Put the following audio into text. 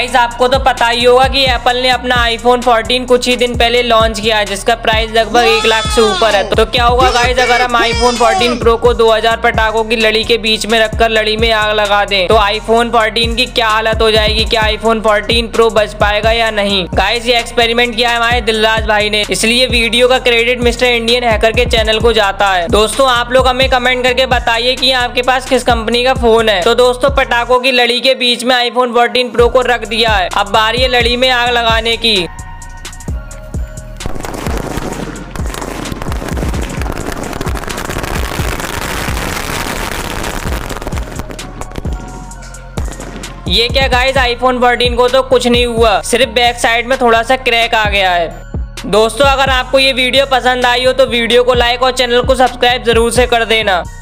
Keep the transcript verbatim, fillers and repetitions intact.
Guys आपको तो पता ही होगा कि एप्पल ने अपना आईफोन फोर्टीन कुछ ही दिन पहले लॉन्च किया है, जिसका प्राइस लगभग एक लाख से ऊपर है। तो क्या होगा गाइस अगर हम आईफोन फोर्टीन प्रो को दो हज़ार पटाखों की लड़ी के बीच में रखकर लड़ी में आग लगा दें तो आईफोन फोर्टीन की क्या हालत हो जाएगी? क्या आईफोन फोर्टीन प्रो बच पाएगा या नहीं? गाइस ये एक्सपेरिमेंट किया है हमारे दिलराज भाई ने, इसलिए वीडियो का क्रेडिट मिस्टर इंडियन हैकर के चैनल को जाता है। दोस्तों आप लोग हमें कमेंट करके बताइए कि आपके पास किस कंपनी का फोन है। तो दोस्तों पटाखों की लड़ी के बीच में आईफोन फोर्टीन प्रो को रख दिया है, अब बारी है लड़ी में आग लगाने की। ये क्या गाइस आईफोन फोर्टीन को तो कुछ नहीं हुआ, सिर्फ बैक साइड में थोड़ा सा क्रैक आ गया है। दोस्तों अगर आपको ये वीडियो पसंद आई हो तो वीडियो को लाइक और चैनल को सब्सक्राइब जरूर से कर देना।